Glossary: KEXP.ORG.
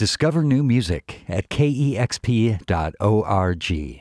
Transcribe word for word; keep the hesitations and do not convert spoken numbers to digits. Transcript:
Discover new music at K E X P dot org.